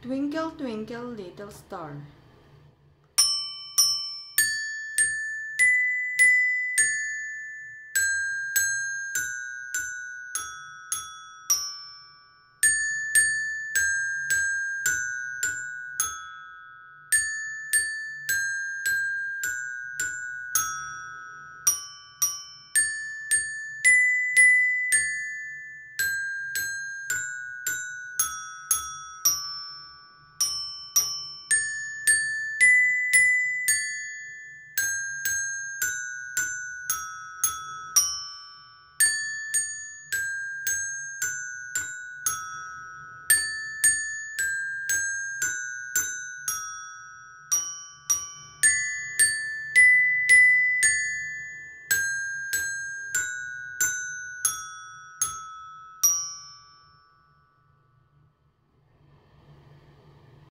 Twinkle, twinkle, little star.